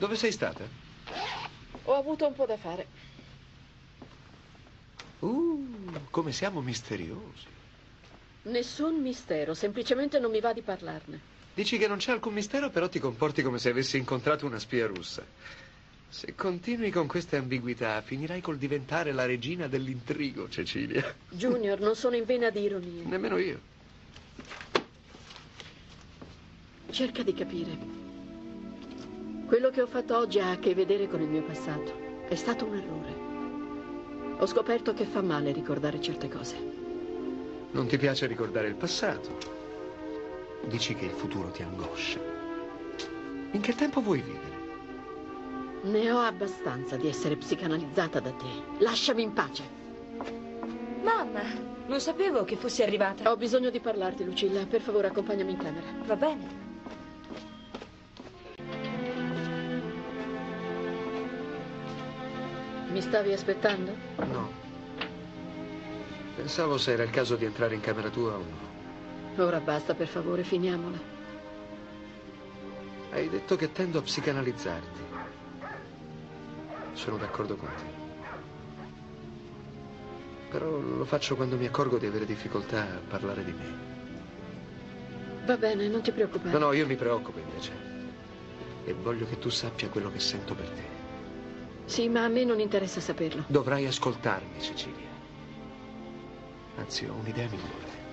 Dove sei stata? Ho avuto un po' da fare. Come siamo misteriosi. Nessun mistero, semplicemente non mi va di parlarne. Dici che non c'è alcun mistero, però ti comporti come se avessi incontrato una spia russa. Se continui con queste ambiguità, finirai col diventare la regina dell'intrigo, Cecilia. Junior, non sono in vena di ironia. Nemmeno io. Cerca di capire. Quello che ho fatto oggi ha a che vedere con il mio passato. È stato un errore. Ho scoperto che fa male ricordare certe cose. Non ti piace ricordare il passato. Dici che il futuro ti angoscia. In che tempo vuoi vivere? Ne ho abbastanza di essere psicanalizzata da te. Lasciami in pace. Mamma, non sapevo che fossi arrivata. Ho bisogno di parlarti, Lucilla. Per favore, accompagnami in camera. Va bene. Mi stavi aspettando? No. Pensavo se era il caso di entrare in camera tua o no. Ora basta, per favore, finiamola. Hai detto che tendo a psicanalizzarti. Sono d'accordo con te. Però lo faccio quando mi accorgo di avere difficoltà a parlare di me. Va bene, non ti preoccupare. No, io mi preoccupo invece. E voglio che tu sappia quello che sento per te. Sì, ma a me non interessa saperlo. Dovrai ascoltarmi, Cecilia. Anzi, ho un'idea migliore.